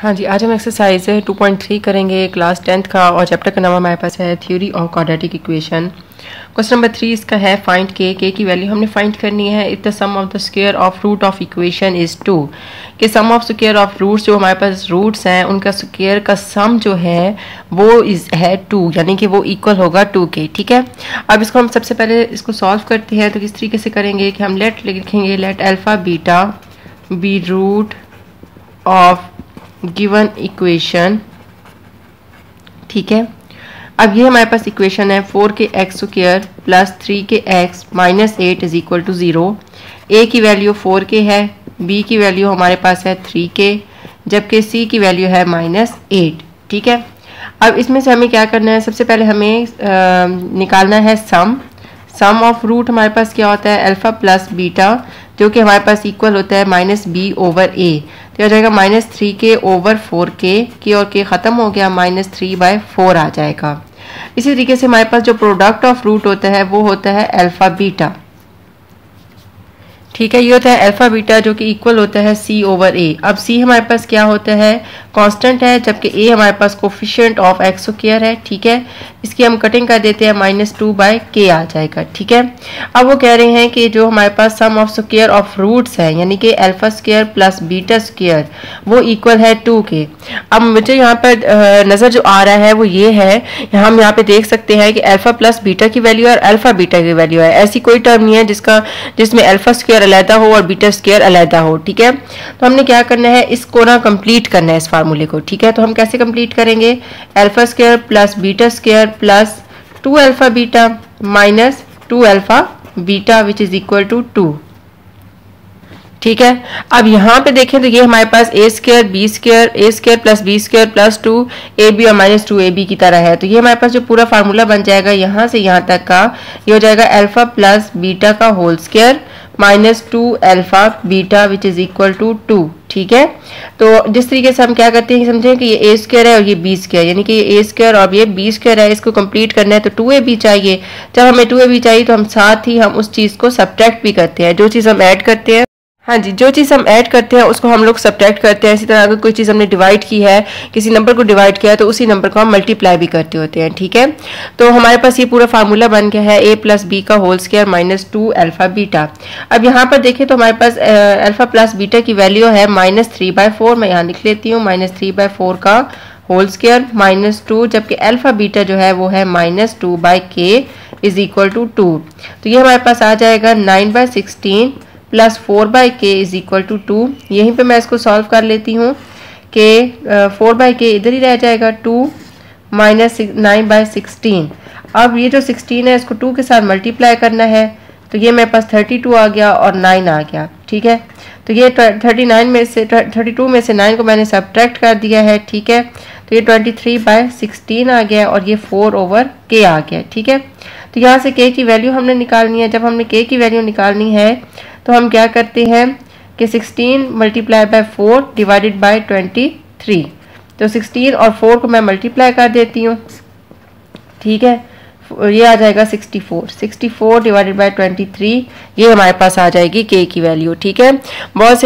हाँ जी, आज हम एक्सरसाइज 2.3 करेंगे क्लास 10th का, और चैप्टर का नाम हमारे पास है theory of quadratic equation. Question number 3 इसका है फाइंड के की वैल्यू हमने फाइंड करनी है। If the sum of the square of root of equation is 2, कि sum of square of roots, जो हमारे पास रूट्स हैं उनका स्क्वायर का सम जो है वो है 2, यानी कि वो इक्वल होगा 2 के। ठीक है, अब इसको हम सबसे पहले इसको सॉल्व करते हैं। तो किस तरीके से करेंगे कि हम लेट लिखेंगे, let alpha beta be root of given equation. ठीक है, अब ये हमारे पास इक्वेशन है 4kx² plus 3kx minus 8 is equal to 0। A की वैल्यू 4k है, बी की वैल्यू हमारे पास है 3k, जबकि सी की वैल्यू है माइनस 8। ठीक है, अब इसमें से हमें क्या करना है, सबसे पहले हमें निकालना है सम ऑफ रूट। हमारे पास क्या होता है, अल्फ़ा प्लस बीटा, जो कि हमारे पास इक्वल होता है माइनस बी ओवर ए। तो हो जाएगा माइनस 3k ओवर 4k, के और के ख़त्म हो गया, माइनस 3/4 आ जाएगा। इसी तरीके से हमारे पास जो प्रोडक्ट ऑफ रूट होता है वो होता है अल्फ़ा बीटा। ठीक है, ये होता है अल्फ़ा बीटा, जो कि इक्वल होता है c ओवर a। अब c हमारे पास क्या होता है, कांस्टेंट है, जबकि a हमारे पास कोफिशिएंट ऑफ x स्क्वायर है। ठीक है, इसकी हम कटिंग कर देते हैं, माइनस 2/k आ जाएगा। ठीक है, अब वो कह रहे हैं कि जो हमारे पास sum of square of roots है, यानी कि alpha square plus beta square, वो इक्वल है 2 के। अब मुझे यहाँ पर नज़र जो आ रहा है वो ये है, हम यहाँ पर देख सकते हैं कि अल्फ़ा प्लस बीटा की वैल्यू और अल्फ़ा बीटा की वैल्यू है। ऐसी कोई टर्म नहीं है जिसमें अल्फ़ा स्क्वायर अलहदा हो और बीटा स्क्वायर अलहदा हो। ठीक है, तो हमने क्या करना है, इसको ना कंप्लीट करना है इस फार्मूले को। ठीक है, तो हम कैसे कंप्लीट करेंगे, alpha square plus beta square plus 2 alpha beta minus 2 alpha beta which is equal to 2। ठीक है, अब यहाँ पे देखें तो ये हमारे पास ए square plus B square plus 2ab और माइनस 2ab की तरह है। तो ये हमारे पास जो पूरा फार्मूला बन जाएगा यहाँ से यहाँ तक का, ये हो जाएगा अल्फा प्लस बीटा का whole square minus 2 alpha beta which is equal to 2। ठीक है, तो जिस तरीके से हम क्या करते हैं, समझें कि ये ए स्क्वायर है और ये बी स्क्वायर, यानी कि ये ए स्क्वायर और ये बी स्क्वायर है, इसको कंप्लीट करना है तो 2ab चाहिए। जब हमें 2ab चाहिए तो हम साथ ही हम उस चीज़ को सब्ट्रैक्ट भी करते हैं। जो चीज़ हम ऐड करते हैं, हाँ जी, जो चीज़ हम ऐड करते हैं उसको हम लोग सब्ट्रैक्ट करते हैं। इसी तरह अगर कोई चीज़ हमने डिवाइड की है, किसी नंबर को डिवाइड किया है, तो उसी नंबर को हम मल्टीप्लाई भी करते होते हैं। ठीक है, तो हमारे पास ये पूरा फार्मूला बन गया है, ए प्लस बी का whole square minus 2 alpha beta. अब यहाँ पर देखें तो हमारे पास अल्फ़ा प्लस बीटा की वैल्यू है माइनस 3/4। मैं यहाँ लिख लेती हूँ माइनस 3/4 का होल स्क्वायर माइनस 2, जबकि अल्फ़ा बीटा जो है वो है minus 2/k is equal to 2। तो ये हमारे पास आ जाएगा 9/16 plus 4/k is equal to 2। यहीं पे मैं इसको सॉल्व कर लेती हूँ कि 4/k इधर ही रह जाएगा, 2 माइनस 9/16। अब ये जो 16 है इसको 2 के साथ मल्टीप्लाई करना है, तो ये मेरे पास 32 आ गया और 9 आ गया। ठीक है, तो ये 32 में से 9 को मैंने सब्ट्रैक्ट कर दिया है। ठीक है, तो ये 23/16 आ गया और ये 4/k आ गया। ठीक है, तो यहाँ से k की वैल्यू हमने निकालनी है। जब हमने k की वैल्यू निकालनी है तो हम क्या करते हैं कि 16 मल्टीप्लाई बाय 4 डिवाइडेड बाय 23। तो 16 और 4 को मैं मल्टीप्लाई कर देती हूँ। ठीक है, ये आ जाएगा 64 डिवाइडेड बाय 23, ये हमारे पास आ जाएगी k की वैल्यू। ठीक है, बहुत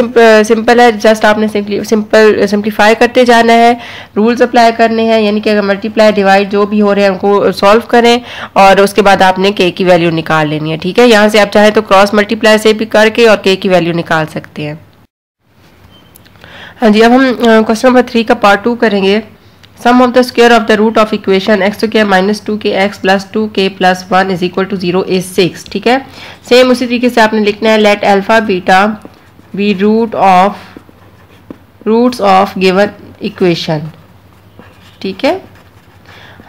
सिंपल है, जस्ट आपने सिंप्लीफाई करते जाना है, रूल्स अप्लाई करने हैं, यानी कि अगर मल्टीप्लाई डिवाइड जो भी हो रहे हैं उनको सॉल्व करें और उसके बाद आपने k की वैल्यू निकाल लेनी है। ठीक है, यहाँ से आप चाहे तो क्रॉस मल्टीप्लाई से भी करके और k की वैल्यू निकाल सकते हैं। हाँ जी, अब हम क्वेश्चन नंबर 3 का पार्ट 2 करेंगे। Sum of the square of the root of equation x square minus 2kx plus 2k plus 1 is equal to 0 is 6। ठीक है, सेम उसी तरीके से आपने लिखना है, let alpha beta be root of roots of given equation. ठीक है,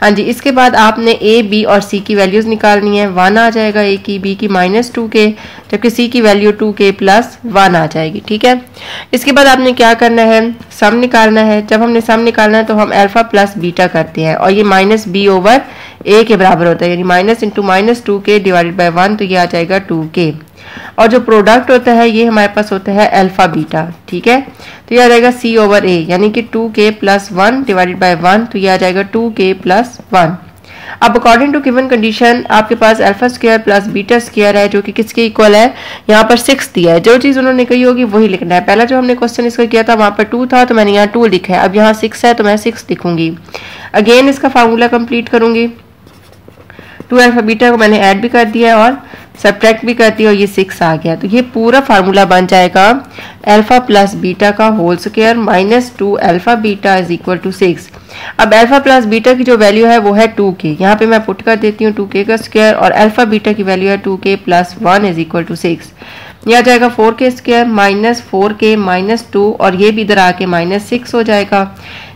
हाँ जी, इसके बाद आपने ए बी और सी की वैल्यूज़ निकालनी है। 1 आ जाएगा ए की, बी की माइनस 2k, जबकि सी की वैल्यू 2k प्लस 1 आ जाएगी। ठीक है, इसके बाद आपने क्या करना है, सम निकालना है। जब हमने सम निकालना है तो हम अल्फ़ा प्लस बीटा करते हैं और ये माइनस b ओवर a के बराबर होता है, यानी minus into minus 2k divided by 1, तो ये आ जाएगा 2k। और जो प्रोडक्ट होता है ये हमारे पास होता है अल्फ़ा बीटा। ठीक है, तो ये आ जाएगा c ओवर a, यानी कि 2k प्लस 1 डिवाइडेड बाई 1, तो ये आ जाएगा 2k प्लस 1। अब अकॉर्डिंग टू गिवन कंडीशन आपके पास alpha square plus beta square है जो कि किसके इक्वल है, यहाँ पर 6 दिया है। जो चीज़ उन्होंने कही होगी वही लिखना है। पहला जो हमने क्वेश्चन इसका किया था वहाँ पर 2 था तो मैंने यहाँ 2 लिखा है, अब यहाँ 6 है तो मैं 6 लिखूंगी। अगेन इसका फार्मूला कंप्लीट करूंगी, 2 अल्फा बीटा को मैंने ऐड भी कर दिया है और सब्ट्रैक्ट भी कर दिया और ये 6 आ गया। तो ये पूरा फार्मूला बन जाएगा अल्फा प्लस बीटा का whole square minus 2 alpha beta is equal to 6। अब अल्फा प्लस बीटा की जो वैल्यू है वो है 2k, यहाँ पे मैं पुट कर देती हूँ 2k का स्क्वायर और अल्फा बीटा की वैल्यू है 2k plus 1 is equal to 6। यह आ जाएगा 4k square minus 4k minus 2 और ये भी इधर आके माइनस 6 हो जाएगा।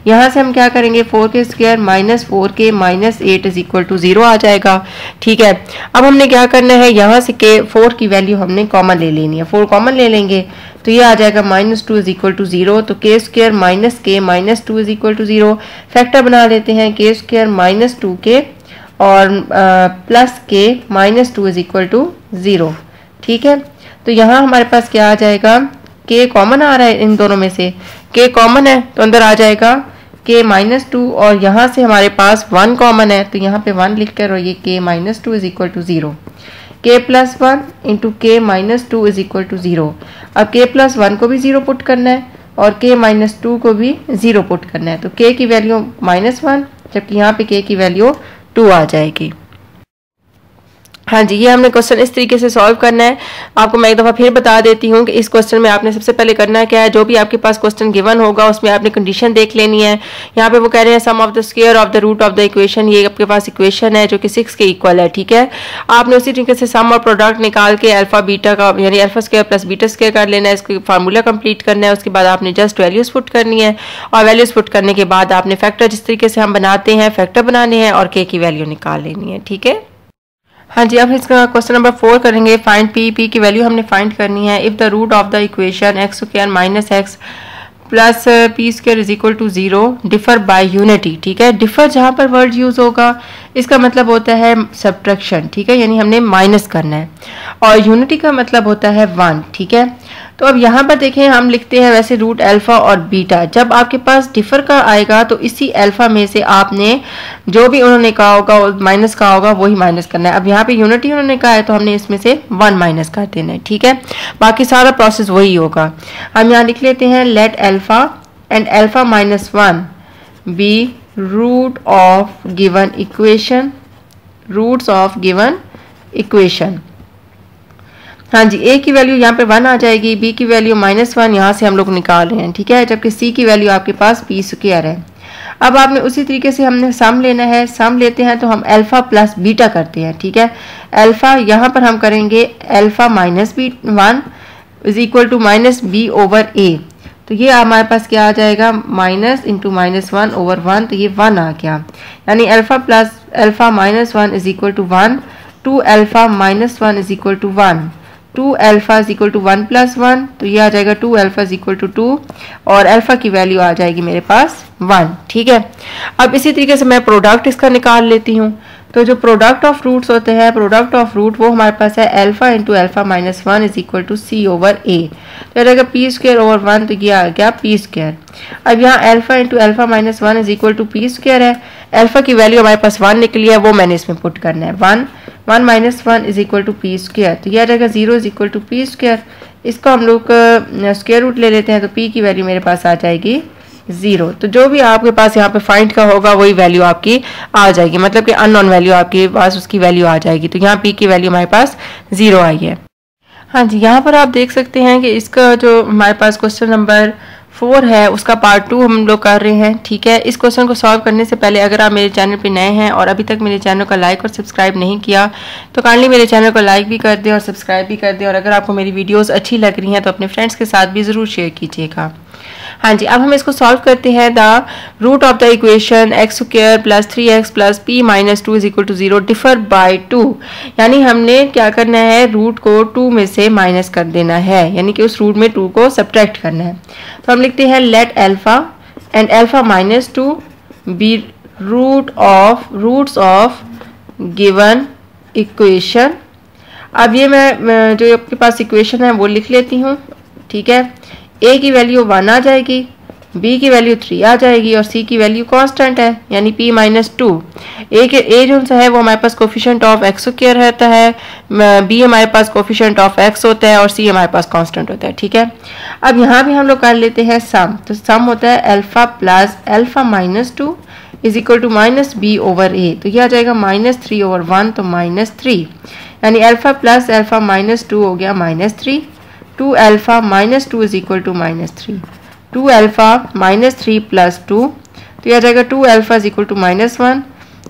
यहाँ से हम क्या करेंगे 4k square minus 4k minus 8 is equal to 0 आ जाएगा। ठीक है, अब हमने क्या करना है, यहाँ से के 4 की वैल्यू हमने कॉमन ले लेनी है, 4 कॉमन ले लेंगे तो ये आ जाएगा माइनस 2 इज इक्वल टू 0। तो k square minus k minus 2 is equal to 0। Factor बना लेते हैं k स्क्वायर माइनस 2k और plus k minus 2 is equal to 0। ठीक है, तो यहाँ हमारे पास क्या आ जाएगा, k कॉमन आ रहा है इन दोनों में से, k कॉमन है तो अंदर आ जाएगा k माइनस 2 और यहाँ से हमारे पास 1 कॉमन है तो यहाँ पे 1 लिख कर और ये k minus 2 is equal to 0। k plus 1 into k minus 2 is equal to 0। अब k प्लस 1 को भी 0 पुट करना है और k माइनस 2 को भी 0 पुट करना है। तो k की वैल्यू -1 जबकि यहाँ पे k की वैल्यू 2 आ जाएगी। हाँ जी, ये हमने क्वेश्चन इस तरीके से सॉल्व करना है। आपको मैं एक दफ़ा फिर बता देती हूँ कि इस क्वेश्चन में आपने सबसे पहले करना क्या है, जो भी आपके पास क्वेश्चन गिवन होगा उसमें आपने कंडीशन देख लेनी है। यहाँ पे वो कह रहे हैं sum of the square of the root of the equation, ये आपके पास इक्वेशन है जो कि 6 के इक्वल है। ठीक है, आपने उसी तरीके से सम और प्रोडक्ट निकाल के अल्फा बीटा का यानी alpha square plus beta square कर लेना है, इसको फार्मूला कंप्लीट करना है। उसके बाद आपने जस्ट वैल्यूज पुट करनी है और वैल्यूज पुट करने के बाद आपने फैक्टर जिस तरीके से हम बनाते हैं फैक्टर बनाने हैं और के की वैल्यू निकाल लेनी है। ठीक है, हाँ जी, अब इसका क्वेश्चन नंबर 4 करेंगे फाइंड पी। पी की वैल्यू हमने फाइंड करनी है। If the root of the equation x square minus x plus p square is equal to 0 differ by unity. ठीक है, डिफर जहाँ पर वर्ड यूज़ होगा इसका मतलब होता है सब्ट्रैक्शन। ठीक है, यानी हमने माइनस करना है और यूनिटी का मतलब होता है 1। ठीक है, तो अब यहाँ पर देखें हम लिखते हैं वैसे रूट अल्फ़ा और बीटा, जब आपके पास डिफर का आएगा तो इसी अल्फ़ा में से आपने जो भी उन्होंने कहा होगा माइनस कहा होगा वही माइनस करना है। अब यहाँ पे यूनिटी उन्होंने कहा है तो हमने इसमें से 1 माइनस कर देना है। ठीक है, बाकी सारा प्रोसेस वही होगा। हम यहाँ लिख लेते हैं let alpha and alpha minus 1 be root of given equation, roots of given equation. हाँ जी, ए की वैल्यू यहाँ पे 1 आ जाएगी, बी की वैल्यू -1 यहाँ से हम लोग निकाल रहे हैं। ठीक है, जबकि सी की वैल्यू आपके पास पी स्क्वायर है। अब आपने उसी तरीके से हमने सम लेना है, सम लेते हैं तो हम अल्फ़ा प्लस बीटा करते हैं। ठीक है, अल्फ़ा यहाँ पर हम करेंगे alpha minus b 1 is equal to minus b over a. तो ये हमारे पास क्या आ जाएगा माइनस इंटू -1 ओवर 1, तो ये 1 आ गया। यानी alpha plus alpha -1 is equal to 1, 2 alpha -1 is equal to 1, 2 alpha is equal to 1 plus 1, तो ये आ जाएगा 2 अल्फ़ा इज इक्वल टू 2 और अल्फ़ा की वैल्यू आ जाएगी मेरे पास 1। ठीक है, अब इसी तरीके से मैं प्रोडक्ट इसका निकाल लेती हूँ। तो जो प्रोडक्ट ऑफ रूट्स होते हैं, प्रोडक्ट ऑफ रूट वो हमारे पास है alpha into alpha -1 is equal to c over a. तो आ जाएगा पी स्क्वायर ओवर 1, तो ये आ गया पी स्क्वायर। अब यहाँ alpha into alpha -1 is equal to p square है, अल्फ़ा की वैल्यू हमारे पास 1 निकली है, वो मैंने इसमें पुट करना है। 1 -1 is equal to p square, तो यह आ जाएगा 0 is equal to p square. इसको हम लोग स्क्वायर रूट ले लेते हैं तो पी की वैल्यू मेरे पास आ जाएगी 0। तो जो भी आपके पास यहाँ पे फाइंड का होगा वही वैल्यू आपकी आ जाएगी, मतलब कि अननोन वैल्यू आपके पास उसकी वैल्यू आ जाएगी। तो यहाँ पी की वैल्यू हमारे पास 0 आई है। हाँ जी, यहाँ पर आप देख सकते हैं कि इसका जो हमारे पास क्वेश्चन नंबर 4 है उसका पार्ट 2 हम लोग कर रहे हैं। ठीक है, इस क्वेश्चन को सॉल्व करने से पहले अगर आप मेरे चैनल पे नए हैं और अभी तक मेरे चैनल को लाइक और सब्सक्राइब नहीं किया तो काइंडली मेरे चैनल को लाइक भी कर दें और सब्सक्राइब भी कर दें, और अगर आपको मेरी वीडियोस अच्छी लग रही हैं तो अपने फ्रेंड्स के साथ भी ज़रूर शेयर कीजिएगा। हाँ जी, अब हम इसको सॉल्व करते हैं। The root of the equation x square plus 3x plus p minus 2 is equal to 0 differ by 2, यानी हमने क्या करना है रूट को 2 में से माइनस कर देना है, यानी कि उस रूट में 2 को सब्ट्रैक्ट करना है। तो हम लिखते हैं let alpha and alpha -2 be root of roots of given equation. अब ये मैं जो आपके पास इक्वेशन है वो लिख लेती हूँ। ठीक है, ए की वैल्यू 1 आ जाएगी, बी की वैल्यू 3 आ जाएगी और सी की वैल्यू कांस्टेंट है यानी पी माइनस 2। ए जो सा है वो हमारे पास कोफिशिएंट ऑफ एक्स के रहता है, बी हमारे पास कोफिशिएंट ऑफ एक्स होता है और सी हमारे पास कांस्टेंट होता है। ठीक है, अब यहाँ भी हम लोग कर लेते हैं सम। तो सम होता है alpha plus alpha minus 2 is equal to minus b over a. तो यह आ जाएगा माइनस 3/1 तो माइनस 3 यानी अल्फा प्लस अल्फा माइनस 2 हो गया minus 3। 2 alpha minus 2 is equal to minus 3। 2 alpha minus 3 plus 2 तो यह आ जाएगा 2 alpha is equal to minus 1,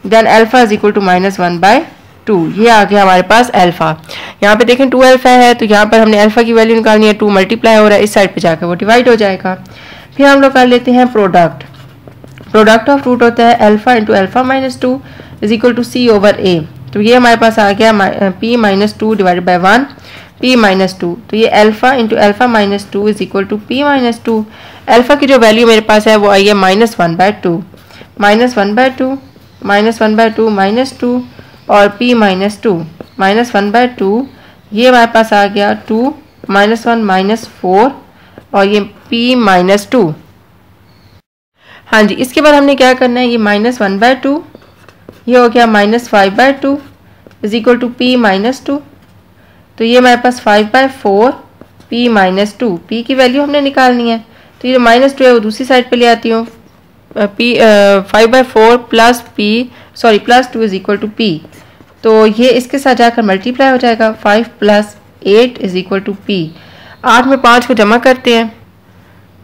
then alpha is equal to minus 1/2। ये आ गया हमारे पास अल्फा। यहाँ पे देखें 2 अल्फा है तो यहाँ पर हमने अल्फा की वैल्यू निकालनी है, 2 मल्टीप्लाई हो रहा है इस साइड पे जाकर वो डिवाइड हो जाएगा। फिर हम लोग कर लेते हैं प्रोडक्ट। प्रोडक्ट ऑफ रूट होता है alpha into alpha minus 2 is equal to c over a. तो ये हमारे पास आ गया पी माइनस 2/1 पी माइनस 2। तो ये alpha into alpha minus 2 is equal to p minus 2। Alpha की जो वैल्यू मेरे पास है वो आई है -1/2 -1/2 और पी माइनस 2 -1/2। ये हमारे पास आ गया 2 -1 -4 और ये पी माइनस 2। हाँ जी, इसके बाद हमने क्या करना है, ये -1/2 ये हो गया -5/2 is equal to p minus 2। तो ये हमारे पास 5/4 पी माइनस 2। पी की वैल्यू हमने निकालनी है तो ये -2 है वो दूसरी साइड पे ले आती हूँ। P 5/4 plus p sorry plus 2 is equal to p. तो ये इसके साथ जाकर मल्टीप्लाई हो जाएगा। 5 + 8 इज इक्वल टू पी। 8 में 5 को जमा करते हैं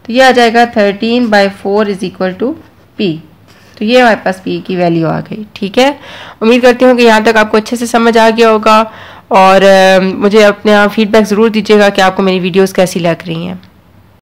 तो ये आ जाएगा 13/4 इज इक्वल टू पी। तो ये हमारे पास पी की वैल्यू आ गई। ठीक है, उम्मीद करती हूँ कि यहाँ तक आपको अच्छे से समझ आ गया होगा और मुझे अपने फीडबैक ज़रूर दीजिएगा कि आपको मेरी वीडियोस कैसी लग रही हैं।